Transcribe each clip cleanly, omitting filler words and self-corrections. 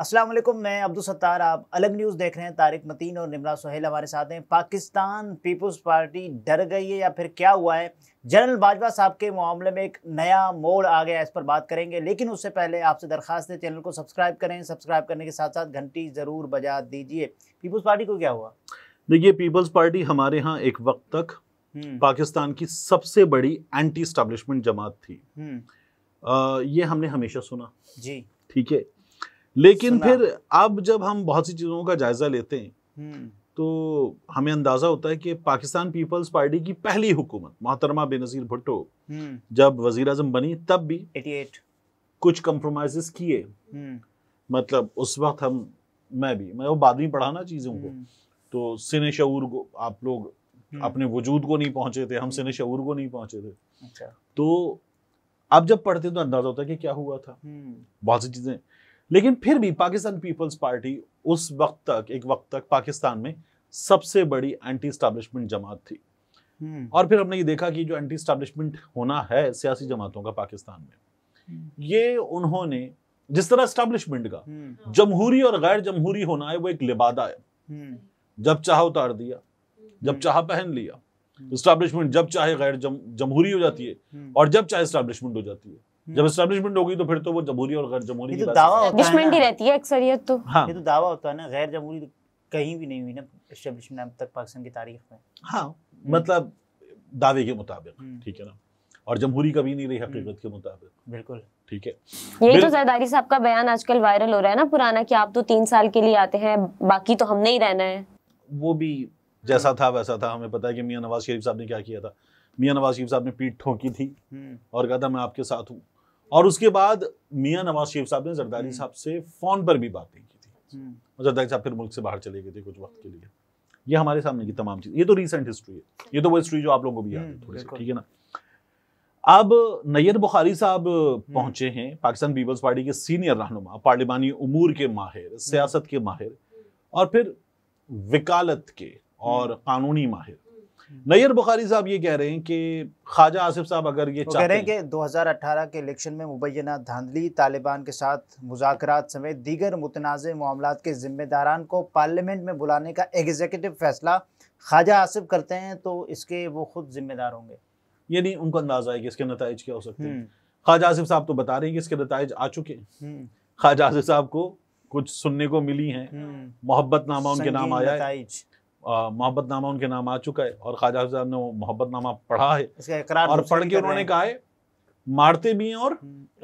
अस्सलाम वालेकुम, मैं अब्दुल सत्तार, आप अलग न्यूज़ देख रहे हैं। तारिक मतीन और नमरा सोहेल हमारे साथ हैं। पाकिस्तान पीपल्स पार्टी डर गई है या फिर क्या हुआ है? जनरल बाजवा साहब के मामले में एक नया मोड़ आ गया, इस पर बात करेंगे। लेकिन उससे पहले आपसे दरख्वास्त है, चैनल को सब्सक्राइब करें, सब्सक्राइब करने के साथ साथ घंटी ज़रूर बजा दीजिए। पीपल्स पार्टी को क्या हुआ? देखिए, पीपल्स पार्टी हमारे यहाँ एक वक्त तक पाकिस्तान की सबसे बड़ी एंटी एस्टैब्लिशमेंट जमात थी, ये हमने हमेशा सुना जी, ठीक है। लेकिन फिर अब जब हम बहुत सी चीज़ों का जायज़ा लेते हैं तो हमें अंदाज़ा होता है कि पाकिस्तान पीपल्स पार्टी की पहली हुकूमत मोहतरमा बेनज़ीर भुट्टो जब वज़ीर-ए-आज़म बनी तब भी 88 कुछ कंप्रोमाइज़ किए। मतलब उस वक्त मैं वो बाद में पढ़ा ना चीज़ों को, तो सिने शऊर को आप लोग अपने वजूद को नहीं पहुँचे थे, हम सिने शऊर को नहीं पहुँचे थे। तो अब जब पढ़ते तो अंदाज़ा होता है कि क्या हुआ था, बहुत सी चीज़ें। लेकिन फिर भी पाकिस्तान पीपल्स पार्टी उस वक्त तक पाकिस्तान में सबसे बड़ी एंटी एस्टैब्लिशमेंट जमात थी। और फिर हमने ये देखा कि जो एंटी एस्टैब्लिशमेंट होना है सियासी जमातों का पाकिस्तान में, ये उन्होंने जिस तरह एस्टैब्लिशमेंट का जमहूरी और गैर जमहूरी होना है वो एक लिबादा है। जब चाह उतार दिया, जब चाह पहन लिया। एस्टैब्लिशमेंट जब चाहे गैर जमहूरी हो जाती है और जब चाहे एस्टैब्लिशमेंट हो जाती है। जब एस्टैब्लिशमेंट होगी तो फिर तो वो जमहूरी और गैर जमहूरी की बात ही रहती है, अक्सरियत तो। हाँ, ये तो दावा होता है ना, गैर जमहूरी कहीं भी नहीं हुई ना एस्टैब्लिशमेंट अब तक पाकिस्तान की तारीख में। हाँ, मतलब दावे के मुताबिक, ठीक है ना, और जमहूरी कभी नहीं रही हकीकत के मुताबिक। बिल्कुल ठीक है, यही तो जरदारी साहब का बयान आजकल वायरल हो रहा है ना पुराना, कि आप तो 3 साल के लिए आते हैं, बाकी तो हमने ही रहना है। वो भी जैसा था वैसा था। हमें पता है कि मियाँ नवाज शरीफ साहब ने क्या किया था। मियाँ नवाज शरीफ साहब ने पीठ ठोंकी थी और कहा था मैं आपके साथ हूँ। और उसके बाद मियाँ नवाज शरीफ साहब ने जरदारी साहब से फोन पर भी बातें की थी और जरदारी साहब फिर मुल्क से बाहर चले गए थे कुछ वक्त के लिए। ये हमारे सामने की तमाम चीज़, ये तो रीसेंट हिस्ट्री है, ये तो वो हिस्ट्री जो आप लोगों को भी याद है थोड़ी सी, ठीक है ना। अब नैयर बुखारी साहब पहुंचे हैं, पाकिस्तान पीपल्स पार्टी के सीनियर रहनुमा, पार्लिमानी उमूर के माहिर, सियासत के माहिर और फिर वकालत के और कानूनी माहिर। नैयर बुखारी साहब ये कह रहे हैं कि ख्वाजा आसिफ साहब अगर ये कह रहे हैं कि 2018 के इलेक्शन में मुबैना धांधली, तालिबान के साथ मुज़ाकरात समेत दीगर मुतनाज़ मामलात के जिम्मेदारान को पार्लियामेंट में बुलाने का एग्जीक्यूटिव फैसला ख्वाजा आसिफ करते हैं तो इसके वो खुद जिम्मेदार होंगे। यानी उनको अंदाजा है कि इसके नतीजे क्या हो सकते हैं। ख्वाजा आसिफ साहब तो बता रहे हैं कि इसके नतीजे आ चुके हैं। ख्वाजा आसिफ साहब को कुछ सुनने को मिली हैं, मोहब्बतनामा उनके नाम आया है, मोहब्बतनामा उनके नाम आ चुका है और ख्वाजा साहब ने वो मोहब्बतनामा पढ़ा है। इसका इकरार और पढ़ के उन्होंने कहा है मारते भी हैं और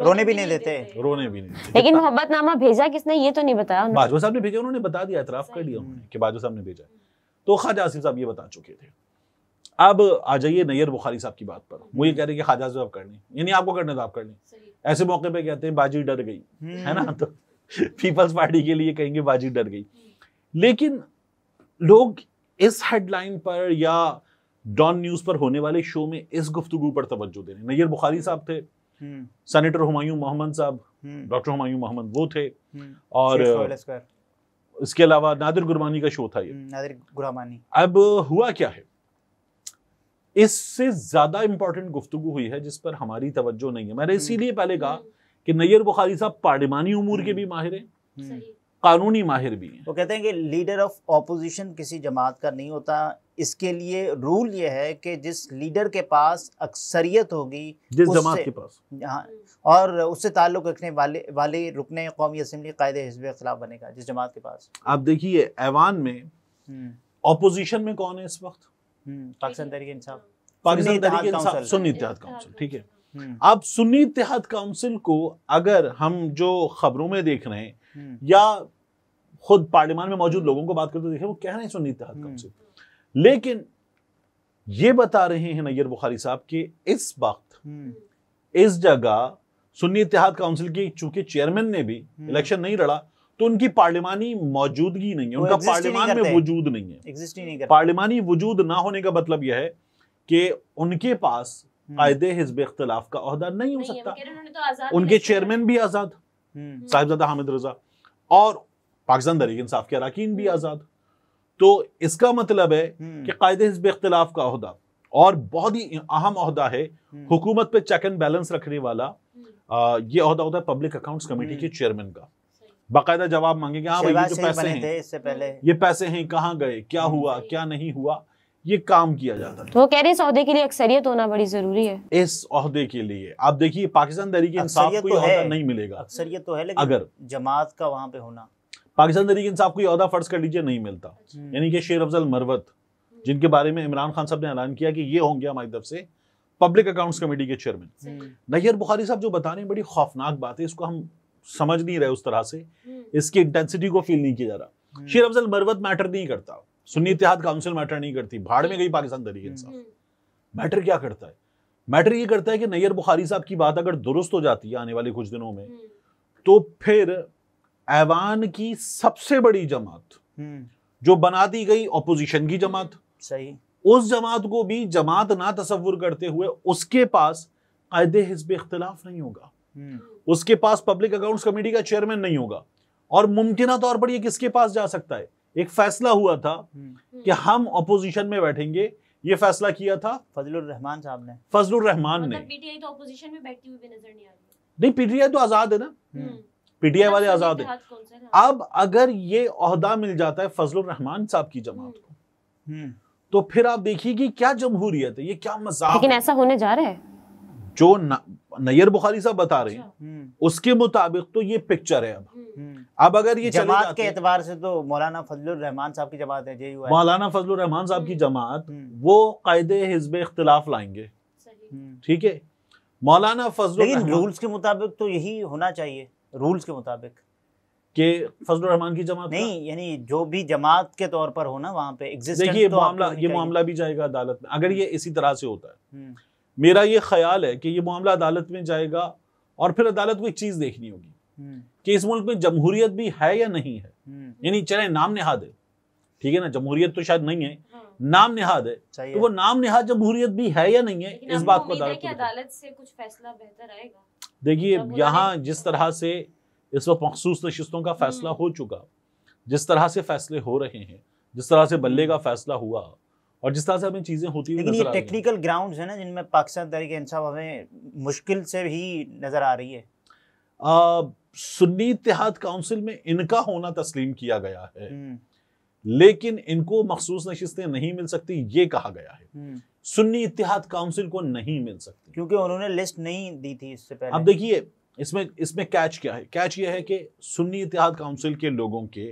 रोने भी नहीं देते, रोने भी नहीं देते। लेकिन मोहब्बतनामा भेजा किसने ये तो नहीं बताया। बाजवा साहब ने भेजा, उन्होंने बता दिया, इतराफ कर लिया उन्होंने कि बाजवा साहब ने भेजा। तो ख्वाजा आसिफ साहब ये बता चुके थे। अब आ जाइए नैयर बुखारी साहब की बात पर। वो ये कह रहे हैं कि ख्वाजा साहब कर लें, यानी आपको करना तो आप कर लें। ऐसे मौके पर कहते हैं बाजी डर गई, है ना। तो पीपल्स पार्टी के लिए कहेंगे बाजी डर गई। लेकिन लोग इस हेडलाइन पर या डॉन न्यूज़ पर होने वाले शो में इस गुफ्तगू पर तवज्जो दे रहे हैं। नैयर बुखारी साहब थे, सेनेटर हुमायूं मोहम्मद साहब, डॉक्टर हुमायूं मोहम्मद वो थे, और इसके अलावा नादिर गुरमानी का शो था ये, नादिर गुरमानी। अब हुआ क्या है, इससे ज्यादा इंपॉर्टेंट गुफ्तगू हुई है जिस पर हमारी तवज्जो नहीं है। मैंने इसीलिए पहले कहा कि नैयर बुखारी साहब पार्लिमानी उमूर के भी माहिर हैं, कानूनी माहिर भी हैं। वो कहते हैं कि लीडर ऑफ ऑपोजिशन किसी जमात का नहीं होता, इसके लिए रूल ये है कि जिस लीडर के पास अक्सरियत होगी, जिस जमात के पास, हाँ, और उससे ताल्लुक रखने वाले रुकने कौमी असेंबली कायदे हिज़्ब खिलाफ बनेगा जिस जमात के पास। आप देखिए ऐवान में ऑपोजिशन में कौन है इस वक्त? पाकिस्तान तहरीक इंसाफ, पाकिस्तान तहरीक इंसाफ, सुन्नी इत्तेहाद काउंसिल, ठीक है। अब सुन्नी इत्तेहाद काउंसिल को अगर हम जो खबरों में देख रहे हैं या खुद पार्लियामेंट में मौजूद लोगों को बात करते देखें, वो कह रहे हैं सुन्नी इत्तेहाद काउंसिल। लेकिन ये बता रहे हैं नैयर बुखारी साहब कि इस वक्त इस जगह सुन्नी इत्तेहाद काउंसिल के चूंकि चेयरमैन ने भी इलेक्शन नहीं लड़ा तो उनकी पार्लिमानी मौजूदगी नहीं है, उनका पार्लिमान में वजूद नहीं है, एग्जिस्ट ही नहीं करते। पार्लिमानी वजूद ना होने का मतलब यह है कि उनके पास कायदे हिज़्ब इख्तिलाफ का ओहदा नहीं हो सकता। उनके चेयरमैन भी आज़ाद, साहिबजादा हामिद रजा, और पाकिस्तान तहरीक इंसाफ के अरकान भी आज़ाद। तो इसका मतलब है कि कायदे हिज़्ब इख्तिलाफ का ओहदा, और बहुत ही अहम ओहदा है, हुकूमत पे चेक एंड बैलेंस रखने वाला, ये ओहदा होता है पब्लिक अकाउंट्स कमेटी के चेयरमैन का। बाकायदा जवाब मांगेंगे, हाँ भाई जो पैसे हैं इससे पहले ये पैसे हैं, कहाँ गए, क्या हुआ, क्या नहीं हुआ, ये काम किया जाता है। तो कह रहे हैं इस ओहदे के लिए अक्सरियत होना बड़ी जरूरी है। इस ओहदे के लिए आप देखिए पाकिस्तान तहरीक इंसाफ को ये ओहदा नहीं मिलेगा, अक्सरियत तो है लेकिन अगर जमात का वहाँ पे होना, पाकिस्तान तहरीक इंसाफ को ये ओहदा फर्ज कर लीजिए नहीं मिलता, यानी कि शेर अफजल मरवत जिनके बारे में इमरान खान साहब ने ऐलान किया कि ये होंगे हमारी तरफ से पब्लिक अकाउंट्स कमेटी के चेयरमैन, नैयर बुखारी साहब जो बता रहे हैं बड़ी खौफनाक बात है, इसको हम समझ नहीं रहे उस तरह से, इसकी इंटेंसिटी को फील नहीं किया जा रहा। शेर अफजल मरवत मैटर नहीं करता, सुन्नी इत्तेहाद काउंसिल मैटर नहीं करती, भाड़ में गई पाकिस्तान तहरीक इंसाफ। मैटर क्या करता है, मैटर ये करता है कि नैयर बुखारी साहब की बात अगर दुरुस्त हो जाती है आने वाले कुछ दिनों में, तो फिर ऐवान की सबसे बड़ी जमात जो बना दी गई ऑपोजिशन की जमात, सही, उस जमात को भी जमात ना तस्वुर करते हुए उसके पास कायदे हिज़्ब इख्तिलाफ नहीं होगा, उसके पास पब्लिक अकाउंट्स कमेटी का चेयरमैन नहीं होगा। और मुमकिना तौर पर ये किसके पास जा सकता है, एक फैसला हुआ था कि हम ऑपोजिशन में बैठेंगे, ये फैसला किया था फजलुर रहमान साहब ने, फजलुर रहमान ने। पीटीआई तो ऑपोजिशन में बैठती हुई भी नजर नहीं आ रही। नहीं, पीटीआई तो आजाद है ना, पीटीआई वाले आजाद है। अब अगर ये ओहदा मिल जाता है फजलुर रहमान साहब की जमात को, तो फिर आप देखिए कि क्या जमहूरियत है, ये क्या मजाक। लेकिन ऐसा होने जा रहा है जो नैयर बुखारी साहब बता रहे हैं उसके मुताबिक तो ये पिक्चर है। अब अगर ये जमात के एतबार से तो मौलाना फजलुर रहमान साहब की जमात है, JUI मौलाना फजलुर रहमान साहब की जमात, वो कायदे हिज़्ब इख्तिलाफ लाएंगे, ठीक है, मौलाना फजलुर, लेकिन रूल्स के मुताबिक तो यही होना चाहिए, रूल्स के मुताबिक के फजलुर रहमान की जमात नहीं, यानी जो भी जमात के तौर पर हो ना वहाँ पे एग्जिस्टेंस। देखिए ये मामला भी जाएगा अदालत में अगर ये इसी तरह से होता है। मेरा ये ख्याल है कि ये मामला अदालत में जाएगा और फिर अदालत को एक चीज देखनी होगी कि इस मुल्क में जमहूरियत भी है या नहीं है, यानी चले नाम निहाद है, ठीक है ना, जमहूरियत तो शायद नहीं है, नाम निहाद है, तो वो नाम निहाद जमहूरियत भी है या नहीं है, इस बात को अदालत से कुछ फैसला बेहतर आएगा। देखिए यहाँ जिस तरह से इस वक्त मखसूस नशिस्तों का फैसला हो चुका, जिस तरह से फैसले हो रहे हैं, जिस तरह से बल्ले का फैसला हुआ और जिस तरह से हमें चीजें होती हैं, लेकिन ये टेक्निकल ग्राउंड्स है ना जिनमें पाकिस्तान तहरीक इंसाफ हमें मुश्किल से भी नजर आ रही है। सुन्नी इत्तेहाद काउंसिल में इनका होना तस्लीम किया गया है, लेकिन इनको मखसूस नशिस्तें नहीं मिल सकती, ये कहा गया है, सुन्नी इत्तेहाद काउंसिल को नहीं मिल सकती क्योंकि उन्होंने लिस्ट नहीं दी थी इससे पहले। अब देखिए इसमें कैच क्या है, कैच ये है कि सुन्नी इत्तेहाद काउंसिल के लोगों के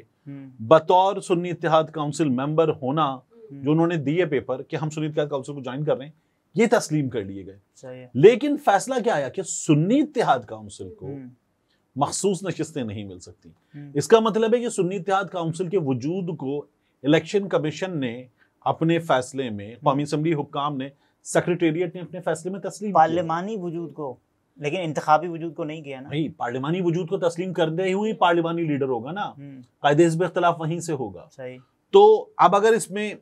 बतौर सुन्नी इत्तेहाद काउंसिल मेंबर होना, जो उन्होंने दिए पेपर कि हम सुन्नी इत्तेहाद काउंसिल को ज्वाइन कर रहे हैं, ये तस्लीम कर लिए गए, लेकिन फैसला क्या आया कि सुन्नी इत्तेहाद काउंसिल को मखसूस नशिस्तें नहीं मिल सकती। इसका मतलब है कि सुन्नी इत्तेहाद काउंसिल के वजूद को इलेक्शन कमीशन ने अपने फैसले में, कौमी असम्बली हुक्काम ने, सेक्रेटेरिएट ने अपने फैसले में तस्लीम, पार्लिमानी वजूद को, लेकिन इंतखाबी वजूद को नहीं किया ना। नहीं, पार्लिमानी वजूद को तस्लीम करते हुए पार्लिमानी लीडर होगा ना, कायदे हिज़्ब इख्तिलाफ वहीं से होगा। तो अब अगर इसमें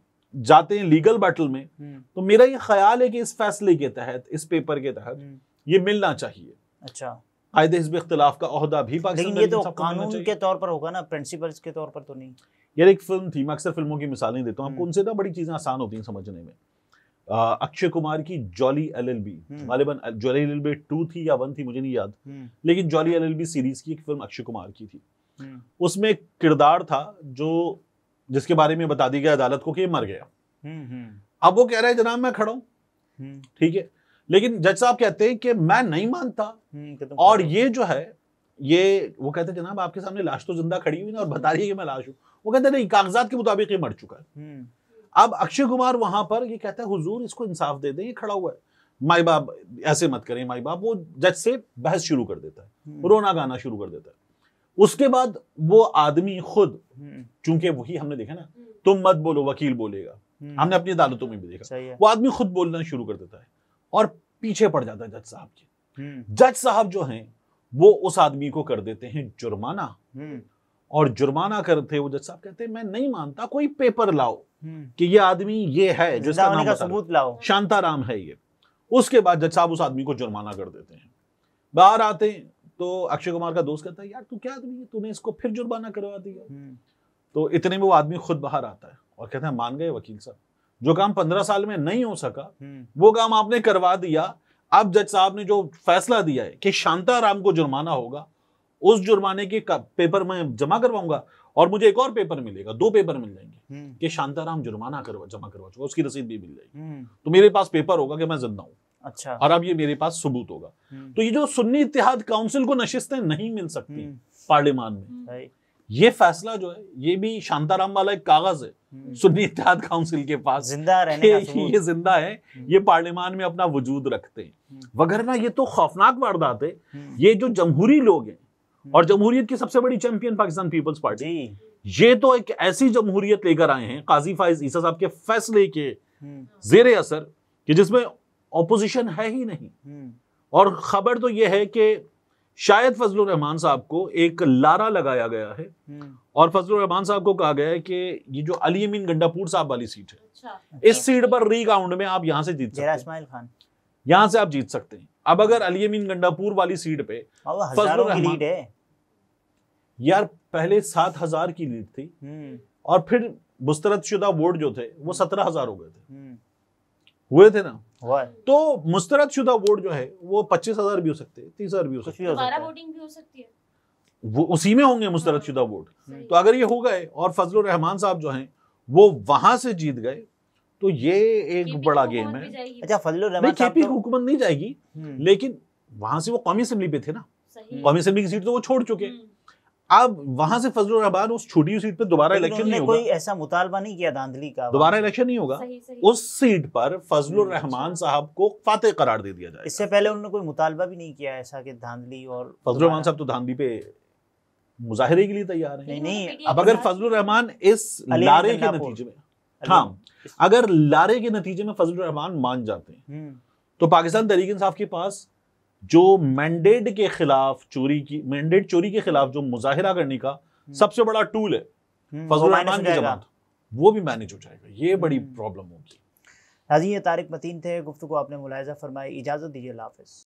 जाते हैं लीगल बैटल में, तो मेरा ये ख्याल है कि इस फैसले के तहत, इस पेपर के तहत ये मिलना चाहिए। अच्छा, कायदे हिज़्ब इख्तिलाफ का ओहदा भी पाकिस्तान, लेकिन ये तो कानून के तौर पर होगा ना, प्रिंसिपल्स के तौर पर तो नहीं। यार एक फिल्म थी, मैं अक्सर फिल्मों की मिसालें देता हूँ आपको, उनसे ना बड़ी चीजें आसान होती हैं समझने में। अक्षय कुमार की जॉली LLB, गालिबन जॉली LLB 2 थी या 1 थी मुझे नहीं याद, लेकिन जॉली LLB सीरीज की एक फिल्म अक्षय कुमार की थी, उसमें एक किरदार था जो, जिसके बारे में बता दी गई अदालत को कि ये मर गया। अब वो कह रहा है जनाब मैं खड़ा हूँ, ठीक है, लेकिन जज साहब कहते हैं कि मैं नहीं मानता, और ये जो है ये, वो कहते हैं जनाब आपके सामने लाश तो जिंदा खड़ी हुई ना और बता रही है कि मैं लाश हूँ, वो कहते हैं नहीं, कागजात के मुताबिक ये मर चुका है। अब अक्षय कुमार वहां पर ये कहता है हुजूर इसको इंसाफ दे दें, ये खड़ा हुआ है, माई बाप ऐसे मत करें माई बाप, वो जज से बहस शुरू कर देता है, रोना गाना शुरू कर देता है। उसके बाद वो आदमी खुद, चूंकि वही हमने देखा ना, तुम मत बोलो वकील बोलेगा, हमने अपनी अदालतों में भी देखा, वो आदमी खुद बोलना शुरू कर देता है और पीछे पड़ जाता है जज साहब के। जज साहब जो हैं वो उस आदमी को कर देते हैं जुर्माना, और जुर्माना करते हुए जज साहब कहते हैं मैं नहीं मानता, कोई पेपर लाओ कि ये आदमी ये है, जिसका नाम का सबूत लाओ, शांताराम है ये। उसके बाद जज साहब उस आदमी को जुर्माना कर देते हैं। बाहर आते हैं तो अक्षय कुमार का दोस्त कहता है यार तू क्या आदमी है, तूने इसको फिर जुर्माना करवा दिया। तो इतने में वो आदमी खुद बाहर आता है और कहता है मान गए वकील साहब, जो काम 15 साल में नहीं हो सका वो काम आपने करवा दिया। अब जज साहब ने जो फैसला दिया है कि शांताराम को जुर्माना होगा, उस जुर्माने के पेपर मैं जमा करवाऊंगा और मुझे एक और पेपर मिलेगा, दो पेपर मिल जाएंगे कि शांताराम जुर्माना जमा करवा चुका, उसकी रसीद भी मिल जाएगी, तो मेरे पास पेपर होगा कि मैं जिंदा हूँ। अच्छा, और अब ये मेरे पास सबूत होगा। तो ये जो सुन्नी इत्तेहाद काउंसिल को नशिस्तें नहीं मिल सकती पार्लियामान में, ये फैसला जो है ये भी शांताराम वाला एक कागज है सुन्नी इत्तेहाद काउंसिल के पास, जिंदा रहने का सबूत, ये जिंदा है, ये पार्लियामान में अपना वजूद रखते हैं। वगरना ये तो खौफनाक वारदात है। ये जो जमहूरी लोग हैं और जमहूरियत की सबसे बड़ी चैंपियन पाकिस्तान पीपल्स पार्टी, ये तो एक ऐसी जमहूरियत लेकर आए हैं काजी फाइज ईसा साहब के फैसले के जेर असर कि जिसमें ऑपोजिशन है ही नहीं। और खबर तो यह है कि शायद फजलुर रहमान साहब को एक लारा लगाया गया है और फजलुर रहमान साहब को कहा गया है कि ये जो अलीमीन गंडापुर साहब वाली सीट है, अच्छा, इस सीट पर रीकाउंट में आप यहाँ से जीत सकते हैं, यहाँ से आप जीत सकते हैं। अब अगर अलीमीन गंडापुर वाली सीट पे फजलुर रहमान है, यार पहले 7,000 की लीड थी और फिर मुस्तरदशुदा वोट जो थे वो 17,000 हो गए थे, हुए थे ना, तो मुस्तरद शुदा वोट जो है वो 25,000 भी हो सकते हैं, 30,000 भी हो सकते हैं, 12 वोटिंग भी हो सकती है, वो उसी में होंगे मुस्तरद शुदा वोट। तो अगर ये हो गए और फजलुर रहमान साहब जो हैं वो वहां से जीत गए तो ये एक बड़ा गेम है। अच्छा, फजलुर रहमान साहब की हुकूमत नहीं जाएगी, लेकिन वहां से वो कौमी असेंबली पे थे ना, कौमी असेंबली की सीट तो वो छोड़ चुके, अब वहां से फजलुर रहमान उस छोटी सीट पर दोबारा इलेक्शन नहीं होगा, कोई ऐसा मुतालबा नहीं किया धांधली का, दोबारा इलेक्शन नहीं होगा, उस सीट पर फजलुर रहमान साहब को फातेह करार दे दिया जाएगा। इससे पहले उन्होंने कोई मुतालबा भी नहीं किया ऐसा कि धांधली, और फजलुर रहमान साहब तो धांधली पे मुजाहरे के लिए तैयार है। नहीं, अब अगर फजलुर रहमान इस लारे के नतीजे में, हाँ, अगर लारे के नतीजे में फजलुर रहमान मान जाते हैं तो पाकिस्तान तहरीक इंसाफ के पास जो मैंडेट के खिलाफ मैंडेट चोरी के खिलाफ जो मुजाहिरा करने का सबसे बड़ा टूल है फजलुर रहमान की जमात, वो भी मैनेज हो जाएगा। ये बड़ी प्रॉब्लम होगी। नाज़रीन, तारिक मतीन थे, गुफ्तगू आपने मुलाहिजा फरमाई। इजाज़त दीजिए, अल्लाह हाफ़िज़।